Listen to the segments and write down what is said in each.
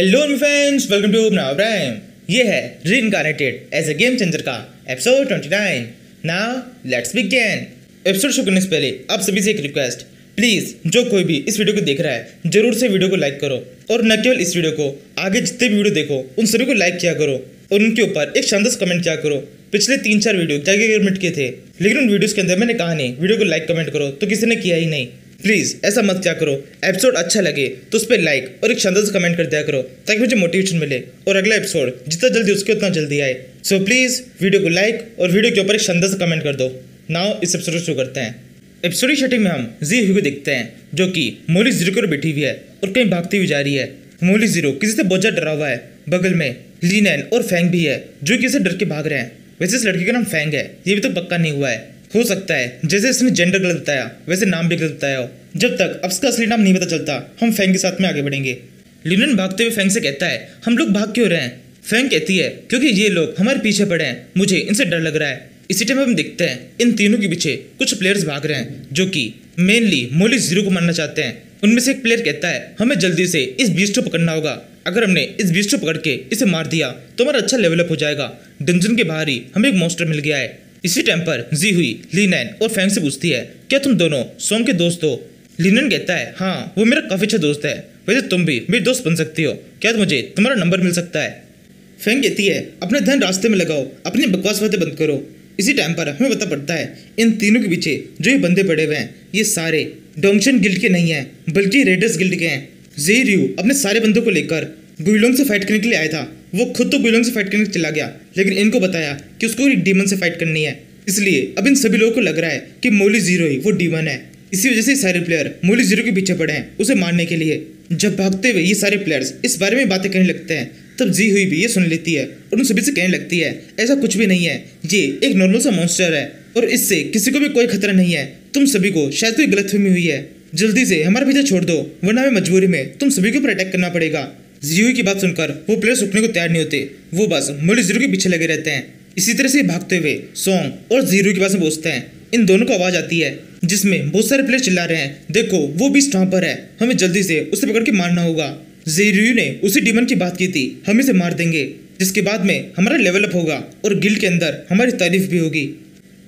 Hello friends, welcome to now prime. ये है reincarnated as a game changer का episode 29। Now let's begin. Episode शुरू करने से पहले आप सभी से एक रिक्वेस्ट, प्लीज़ जो कोई भी इस वीडियो को देख रहा है जरूर से वीडियो को लाइक करो, और न केवल इस वीडियो को, आगे जितने भी वीडियो देखो उन सभी को लाइक किया करो और उनके ऊपर एक शानदार कमेंट किया करो। पिछले 3-4 वीडियो जाके कमेंट किए थे, लेकिन उन वीडियोज़ के अंदर मैंने कहा नहीं वीडियो को लाइक कमेंट करो, तो किसी ने किया ही नहीं। प्लीज़ ऐसा मत क्या करो, एपिसोड अच्छा लगे तो उस पर लाइक और एक शानदार कमेंट कर दिया करो, ताकि मुझे मोटिवेशन मिले और अगला एपिसोड जितना जल्दी उसके उतना जल्दी आए। सो प्लीज़ वीडियो को लाइक और वीडियो के ऊपर एक शानदार कमेंट कर दो। नाउ इस एपिसोड को शुरू करते हैं। एपिसोड की शूटिंग में हम जीयू को देखते हैं, जो कि मोली जीरो की ओर बैठी हुई है और कहीं भागती हुई जा रही है। मोली जीरो किसी से बहुत ज़्यादा डरा हुआ है। बगल में लिनेन और फैंग भी है, जो किसी से डर के भाग रहे हैं। वैसे इस लड़की का नाम फैंग है, ये भी तो पक्का नहीं हुआ है। हो सकता है जैसे इसने जेंडर गलत बताया वैसे नाम भी गलत बताया हो। जब तक अब इसका असली नाम नहीं पता चलता हम फैंग के साथ में आगे बढ़ेंगे। लिनेन भागते हुए फैंग से कहता है, हम लोग भाग क्यों रहे हैं? फैंग कहती है, क्योंकि ये लोग हमारे पीछे पड़े हैं, मुझे इनसे डर लग रहा है। इसी टाइम हम देखते हैं इन तीनों के पीछे कुछ प्लेयर्स भाग रहे हैं, जो कि मेनली मोली जीरो को मारना चाहते हैं। उनमें से एक प्लेयर कहता है, हमें जल्दी से इस बीस्ट को पकड़ना होगा, अगर हमने इस बीस्ट को पकड़ के इसे मार दिया तो हमारा अच्छा लेवल अप हो जाएगा, डंजन के बाहर ही हमें एक मॉन्स्टर मिल गया है। इसी टाइम पर जी हुई लिनेन और फैंग से पूछती है, क्या तुम दोनों सोंग के दोस्त हो? लिनेन कहता है, हाँ वो मेरा काफ़ी अच्छा दोस्त है, वैसे तुम भी मेरे दोस्त बन सकती हो, क्या मुझे तुम्हारा नंबर मिल सकता है? फैंग कहती है, अपना ध्यान रास्ते में लगाओ, अपनी बकवास बातें बंद करो। इसी टाइम पर हमें पता पड़ता है इन तीनों के पीछे जो ये बंदे पड़े हुए हैं ये सारे डोमिशन गिल्ड के नहीं हैं, बल्कि रेडर्स गिल्ड के हैं। ज़ेरू अपने सारे बंदों को लेकर गुइलोंग से फाइट करने के लिए आया था, वो खुद तो गुइलोंग से फाइट करने चला गया, लेकिन इनको बताया कि उसको डीमन से फाइट करनी है। इसलिए अब इन सभी लोगों को लग रहा है कि मोली जीरो ही वो डीमन है, इसी वजह से सारे प्लेयर मोली जीरो के पीछे पड़े हैं उसे मारने के लिए। जब भागते हुए ये सारे प्लेयर्स इस बारे में बातें कहने लगते हैं, तब जी हुई भी ये सुन लेती है और उन सभी से कहने लगती है, ऐसा कुछ भी नहीं है, ये एक नॉर्मल सा मॉन्स्टर है और इससे किसी को भी कोई खतरा नहीं है, तुम सभी को शायद कोई गलतफहमी हुई है, जल्दी से हमारे पीछे छोड़ दो वरना हमें मजबूरी में तुम सभी के ऊपर अटैक करना पड़ेगा। जीयू की बात सुनकर वो प्लेयर्स उठने को तैयार नहीं होते, वो बस मोली जीरो के पीछे लगे रहते हैं। इसी तरह से भागते हुए सॉन्ग और जीरो के पास में पहुंचते हैं। इन दोनों को आवाज़ आती है जिसमें बहुत सारे प्लेयर्स चिल्ला रहे हैं, देखो वो बीस्ट वहाँ पर है, हमें जल्दी से उसे पकड़ के मारना होगा। जीरो ने उसी डीमन की बात की थी, हम इसे मार देंगे जिसके बाद में हमारा लेवल अप होगा और गिल्ड के अंदर हमारी तारीफ भी होगी।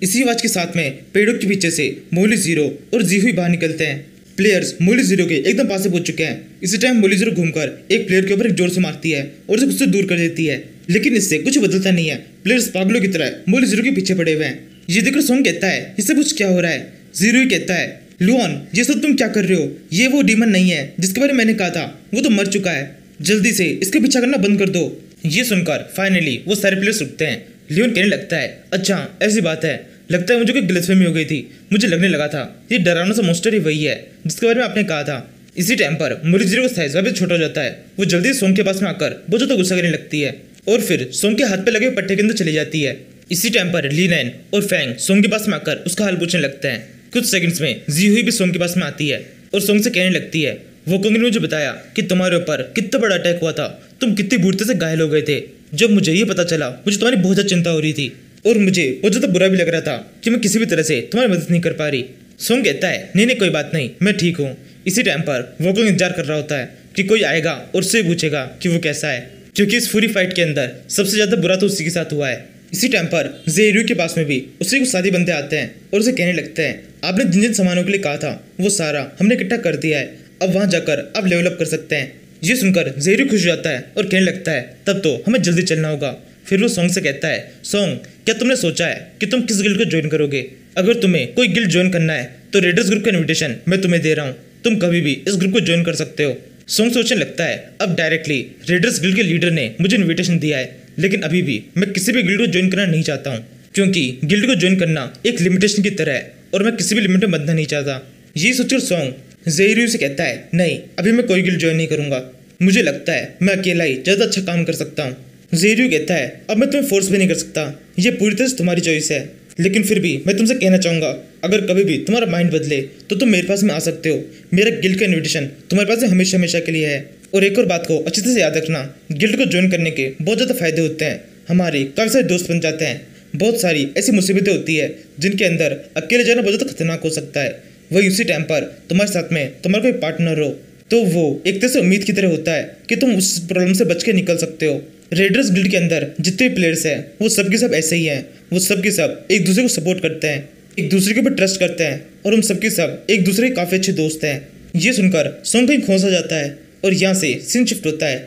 इसी आवाज़ के साथ में पेड़ों के पीछे से मोली जीरो और जीयू बाहर निकलते हैं। प्लेयर्स मोली जीरो के एकदम पास से पहुंच चुके हैं। इसी टाइम मोली जीरो घूमकर एक प्लेयर के ऊपर एक जोर से मारती है और उसे कुछ से दूर कर देती है, लेकिन इससे कुछ बदलता नहीं है। प्लेयर्स पागलों की तरह मोली जीरो के पीछे पड़े हुए हैं। ये देखकर सॉन्ग कहता है, इससे कुछ क्या हो रहा है? जीरो कहता है, लुआन ये सब तुम क्या कर रहे हो? ये वो डीमन नहीं है जिसके बारे में मैंने कहा था, वो तो मर चुका है, जल्दी से इसके पीछा करना बंद कर दो। ये सुनकर फाइनली वो सारे प्लेयर्स उठते हैं। लियोन कहने लगता है, अच्छा ऐसी बात है, लगता है मुझे कोई गलतफहमी हो गई थी, मुझे लगने लगा था ये डरावना सा मॉन्स्टर ही वही है जिसके बारे में आपने कहा था। इसी टाइम पर मोली जीरो का साइज वापस छोटा हो जाता है, वो जल्दी सॉन्ग के पास में आकर बहुत ज़्यादा गुस्सा करने लगती है और फिर सॉन्ग के हाथ पे लगे पट्टे के अंदर चली जाती है। इसी टाइम पर लिनेन और फैंग सॉन्ग के पास में आकर उसका हाल पूछने लगते हैं। कुछ सेकंड्स में जीयू भी सॉन्ग के पास में आती है और सॉन्ग से कहने लगती है, वो कंग ने मुझे बताया कि तुम्हारे ऊपर कितना बड़ा अटैक हुआ था, तुम कितनी बुरी से घायल हो गए थे, जब मुझे ये पता चला मुझे तुम्हारी बहुत ज़्यादा चिंता हो रही थी और मुझे बहुत ज़्यादा बुरा भी लग रहा था कि मैं किसी भी तरह से तुम्हारी मदद नहीं कर पा रही। सॉन्ग कहता है, नहीं कोई बात नहीं, मैं ठीक हूँ। इसी टाइम पर वो कोई इंतजार कर रहा होता है कि कोई आएगा और उससे पूछेगा कि वो कैसा है, क्योंकि इस पूरी फाइट के अंदर सबसे ज़्यादा बुरा तो उसी के साथ हुआ है। इसी टाइम पर ज़ेरू के पास में भी उसी को साथी बंदे आते हैं और उसे कहने लगते हैं, आपने जिन जिन सामानों के लिए कहा था वो सारा हमने इकट्ठा कर दिया है, अब वहाँ जाकर आप लेवल अप कर सकते हैं। ये सुनकर ज़ेरू खुश हो जाता है और कहने लगता है, तब तो हमें जल्दी चलना होगा। फिर वो सॉन्ग से कहता है, सॉन्ग क्या तुमने सोचा है कि तुम किस गिल्ड को ज्वाइन करोगे? अगर तुम्हें कोई गिल्ड ज्वाइन करना है तो रेडर्स ग्रुप का इन्विटेशन मैं तुम्हें दे रहा हूँ, तुम कभी भी इस ग्रुप को ज्वाइन कर सकते हो। सॉन्ग सोचने लगता है, अब डायरेक्टली रेडर्स गिल्ड के लीडर ने मुझे इन्विटेशन दिया है, लेकिन अभी भी मैं किसी भी गिल्ड को ज्वाइन करना नहीं चाहता हूँ, क्योंकि गिल्ड को ज्वाइन करना एक लिमिटेशन की तरह है और मैं किसी भी लिमिट में बंधना नहीं चाहता। ये सोचकर सॉन्ग ज़ेरू से कहता है, नहीं अभी मैं कोई गिल्ड ज्वाइन नहीं करूँगा, मुझे लगता है मैं अकेला ही ज़्यादा अच्छा काम कर सकता हूँ। ज़ेरू कहता है, अब मैं तुम्हें फोर्स भी नहीं कर सकता, ये पूरी तरह से तुम्हारी चॉइस है, लेकिन फिर भी मैं तुमसे कहना चाहूँगा, अगर कभी भी तुम्हारा माइंड बदले तो तुम मेरे पास में आ सकते हो, मेरा गिल्ड का इन्विटेशन तुम्हारे पास में हमेशा हमेशा के लिए है। और एक और बात को अच्छे से याद रखना, गिल्ड को ज्वाइन करने के बहुत ज़्यादा फायदे होते हैं, हमारे काफ़ी सारे दोस्त बन जाते हैं, बहुत सारी ऐसी मुसीबतें होती है जिनके अंदर अकेले जाना बहुत ज़्यादा खतरनाक हो सकता है, वही उसी टाइम पर तुम्हारे साथ में तुम्हारा कोई पार्टनर हो तो वो एक तरह से उम्मीद की तरह होता है कि तुम उस प्रॉब्लम से बच के निकल सकते हो। रेडर्स गिल्ड के अंदर जितने भी प्लेयर्स हैं वो सब के सब ऐसे ही हैं, वो सब के सब एक दूसरे को सपोर्ट करते हैं, एक दूसरे के ऊपर ट्रस्ट करते हैं और हम सब के सब एक दूसरे के काफ़ी अच्छे दोस्त हैं। ये सुनकर सोंग कहीं खोसा जाता है और यहाँ से सीन शिफ्ट होता है।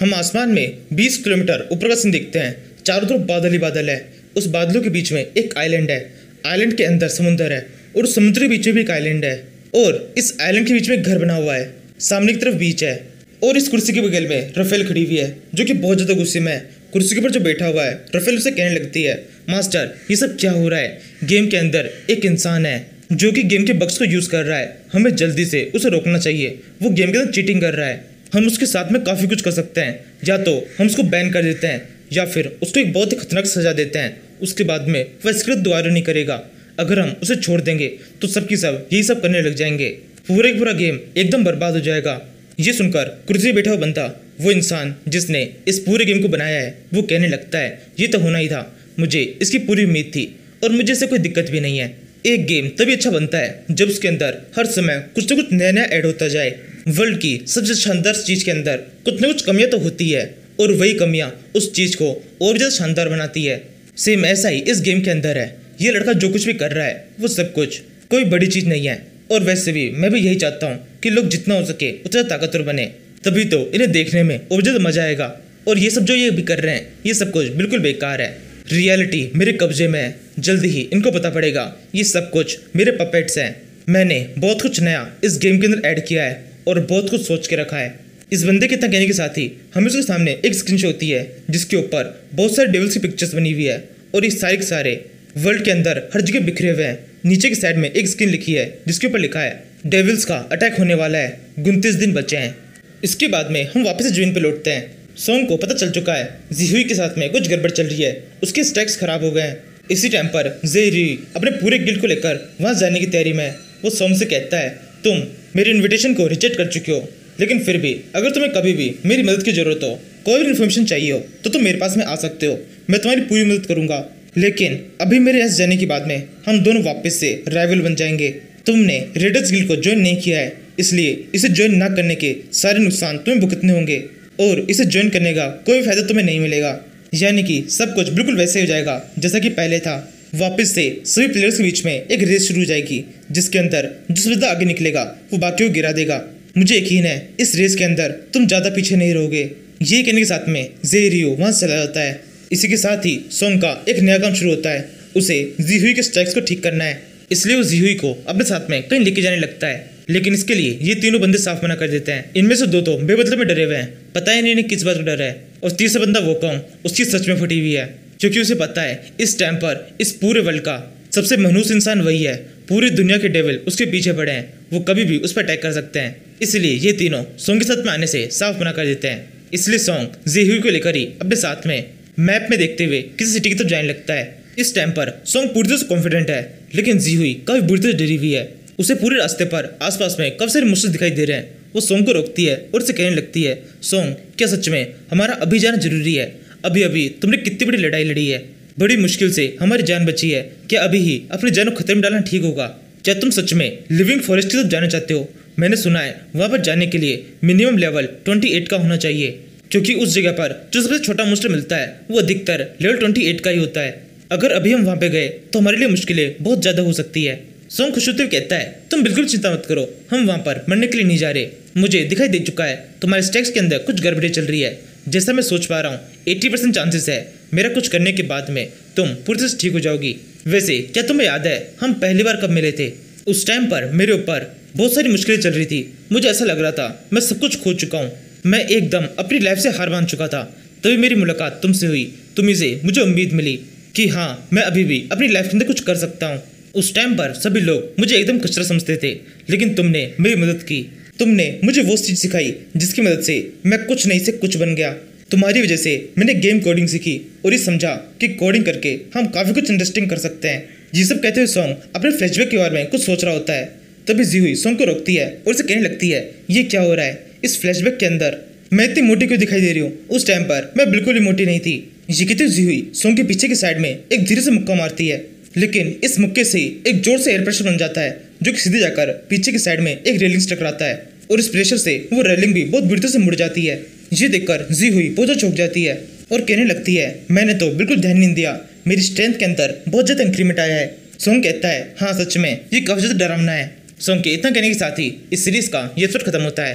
हम आसमान में 20 किलोमीटर ऊपर का सीन देखते हैं। चारों तरफ बादल ही बादल है। उस बादलों के बीच में एक आइलैंड है, आइलैंड के अंदर समुंदर है और उस समुद्र के बीच में भी एक आइलैंड है और इस आइलैंड के बीच में एक घर बना हुआ है, सामने की तरफ बीच है। और इस कुर्सी के बगल में राफेल खड़ी हुई है जो कि बहुत ज़्यादा गुस्से में है। कुर्सी के ऊपर जो बैठा हुआ है राफेल उसे कहने लगती है, मास्टर ये सब क्या हो रहा है? गेम के अंदर एक इंसान है जो कि गेम के बग्स को यूज़ कर रहा है, हमें जल्दी से उसे रोकना चाहिए। वो गेम के अंदर चीटिंग कर रहा है, हम उसके साथ में काफ़ी कुछ कर सकते हैं। या तो हम उसको बैन कर देते हैं या फिर उसको एक बहुत ही खतरनाक सजा देते हैं, उसके बाद में वह स्क्रिप्ट दोबारा नहीं करेगा। अगर हम उसे छोड़ देंगे तो सब की सब यही सब करने लग जाएंगे, पूरा पूरा गेम एकदम बर्बाद हो जाएगा। ये सुनकर कुर्सी बैठा हुआ बंदा, वो इंसान जिसने इस पूरे गेम को बनाया है, वो कहने लगता है ये तो होना ही था, मुझे इसकी पूरी उम्मीद थी और मुझे इससे कोई दिक्कत भी नहीं है। एक गेम तभी अच्छा बनता है जब उसके अंदर हर समय कुछ ना कुछ नया नया ऐड होता जाए। वर्ल्ड की सबसे शानदार चीज़ के अंदर कुछ ना कुछ कमियाँ तो होती है और वही कमियाँ उस चीज़ को और ज़्यादा शानदार बनाती है। सेम ऐसा ही इस गेम के अंदर है। ये लड़का जो कुछ भी कर रहा है वो सब कुछ कोई बड़ी चीज़ नहीं है और वैसे भी मैं भी यही चाहता हूँ कि लोग जितना हो सके उतना ताकतवर बने, तभी तो इन्हें देखने में और ज़्यादा मज़ा आएगा। और ये सब जो ये भी कर रहे हैं ये सब कुछ बिल्कुल बेकार है। रियलिटी मेरे कब्जे में है, जल्दी ही इनको पता पड़ेगा ये सब कुछ मेरे पपेट्स हैं। मैंने बहुत कुछ नया इस गेम के अंदर ऐड किया है और बहुत कुछ सोच के रखा है। इस बंदे के इतना कहने के साथ ही हमें उसके सामने एक स्क्रीनशॉट होती है जिसके ऊपर बहुत सारे डेविल्स की पिक्चर्स बनी हुई है और ये सारे के सारे वर्ल्ड के अंदर हर जगह बिखरे हुए हैं। नीचे की साइड में एक स्क्रीन लिखी है जिसके ऊपर लिखा है डेविल्स का अटैक होने वाला है, 29 दिन बचे हैं। इसके बाद में हम वापस जून पर लौटते हैं। सॉन्ग को पता चल चुका है जिहुई के साथ में कुछ गड़बड़ चल रही है, उसके स्टैक्स खराब हो गए हैं। इसी टाइम पर ज़ेरू अपने पूरे गिल्ड को लेकर वहाँ जाने की तैयारी में है। वो सॉन्ग से कहता है, तुम मेरे इन्विटेशन को रिजेक्ट कर चुके हो, लेकिन फिर भी अगर तुम्हें कभी भी मेरी मदद की ज़रूरत हो, कोई भी इन्फॉर्मेशन चाहिए हो तो तुम मेरे पास में आ सकते हो, मैं तुम्हारी पूरी मदद करूँगा। लेकिन अभी मेरे यहाँ जाने के बाद में हम दोनों वापस से राइवल बन जाएंगे। तुमने रेडर्स गिल्ड को ज्वाइन नहीं किया है, इसलिए इसे ज्वाइन ना करने के सारे नुकसान तुम्हें भुगतने होंगे और इसे ज्वाइन करने का कोई फ़ायदा तुम्हें नहीं मिलेगा। यानी कि सब कुछ बिल्कुल वैसे हो जाएगा जैसा कि पहले था। वापस से सभी प्लेयर्स के बीच में एक रेस शुरू हो जाएगी जिसके अंदर जिस बंदा आगे निकलेगा वो बाकी को गिरा देगा। मुझे यकीन है इस रेस के अंदर तुम ज़्यादा पीछे नहीं रहोगे। ये कहने के साथ में ज़ेरू वहाँ से चला जाता है। इसी के साथ ही सोंग का एक नया काम शुरू होता है, उसे जिहुई के स्ट्राइक्स को ठीक करना है, इसलिए वो जिहुई को अपने साथ में कहीं लेके जाने लगता है। लेकिन इसके लिए ये तीनों बंदे साफ मना कर देते हैं। इनमें से दो तो बेमतलब में डरे हुए हैं, पता ही नहीं इन्हें किस बात का डर है, और तीसरा बंदा वो कौन उसकी सच में फटी हुई है क्योंकि उसे पता है इस टाइम पर इस पूरे वर्ल्ड का सबसे मनहूस इंसान वही है। पूरी दुनिया के डेविल उसके पीछे पड़े हैं, वो कभी भी उस पर अटैक कर सकते हैं, इसलिए ये तीनों सोंग के साथ में आने से साफ मना कर देते हैं। इसलिए सोंग जिहुई को लेकर ही अपने साथ में मैप में देखते हुए किसी सिटी की तरफ जाने लगता है। इस टाइम पर सोंग पूरी तरह से कॉन्फिडेंट है, लेकिन जिहुई काफी बुरी तरह डरी हुई है। उसे पूरे रास्ते पर आसपास में काफी सारे मुश्किल दिखाई दे रहे हैं। वो सोंग को रोकती है और उसे कहने लगती है, सोंग क्या सच में हमारा अभी जाना जरूरी है? अभी अभी तुमने कितनी बड़ी लड़ाई लड़ी है, बड़ी मुश्किल से हमारी जान बची है, क्या अभी ही अपनी जान को खतरे में डालना ठीक होगा? क्या तुम सच में लिविंग फॉरेस्ट की तरफ जाना चाहते हो? मैंने सुना है वहाँ पर जाने के लिए मिनिमम लेवल 28 का होना चाहिए, क्योंकि उस जगह पर जो सबसे छोटा मुश्किल मिलता है वो अधिकतर लेवल 28 का ही होता है। अगर अभी हम वहाँ पे गए तो हमारे लिए मुश्किलें बहुत ज़्यादा हो सकती है। सोंग खुश होते हुए कहता है, तुम बिल्कुल चिंता मत करो, हम वहाँ पर मरने के लिए नहीं जा रहे। मुझे दिखाई दे चुका है तुम्हारे स्टैक्स के अंदर कुछ गड़बड़ी चल रही है, जैसा मैं सोच पा रहा हूँ 80% चांसेस है मेरा कुछ करने के बाद में तुम पूरी तरह से ठीक हो जाओगी। वैसे क्या तुम्हें याद है हम पहली बार कब मिले थे? उस टाइम पर मेरे ऊपर बहुत सारी मुश्किलें चल रही थी, मुझे ऐसा लग रहा था मैं सब कुछ खो चुका हूँ, मैं एकदम अपनी लाइफ से हार मान चुका था। तभी मेरी मुलाकात तुमसे हुई, तुम्हीं से मुझे उम्मीद मिली कि हाँ मैं अभी भी अपनी लाइफ के अंदर कुछ कर सकता हूँ। उस टाइम पर सभी लोग मुझे एकदम कचरा समझते थे, लेकिन तुमने मेरी मदद की, तुमने मुझे वो चीज़ सिखाई जिसकी मदद से मैं कुछ नहीं से कुछ बन गया। तुम्हारी वजह से मैंने गेम कोडिंग सीखी और ये समझा कि कोडिंग करके हम काफ़ी कुछ इंटरेस्टिंग कर सकते हैं। ये सब कहते हुए सॉन्ग अपने फ्लैशबैक के बारे में कुछ सोच रहा होता है, तभी जिहुई सॉन्ग को रोकती है और उसे कहने लगती है, ये क्या हो रहा है? इस फ्लैशबैक के अंदर मैं इतनी मोटी क्यों दिखाई दे रही हूँ? उस टाइम पर मैं बिल्कुल भी मोटी नहीं थी। ये कहते हुए जिहुई सोंग के पीछे की साइड में एक धीरे से मुक्का मारती है, लेकिन इस मुक्के से एक जोर से एयर प्रेशर बन जाता है जो कि सीधे जाकर पीछे की साइड में एक रेलिंग से टकराता है। और इस प्रेशर से वो रेलिंग भी बहुत बिड़ते से मुड़ जाती है। ये देखकर जी हुई बहुत चौंक जाती है और कहने लगती है, मैंने तो बिल्कुल ध्यान नहीं दिया, मेरी स्ट्रेंथ के अंदर बहुत ज्यादा इंक्रीमेंट आया है। सोंग कहता है, हाँ सच में ये काफी ज्यादा डरावना है। सोंग के इतना कहने के साथ ही इस सीरीज का ये एपिसोड खत्म होता है।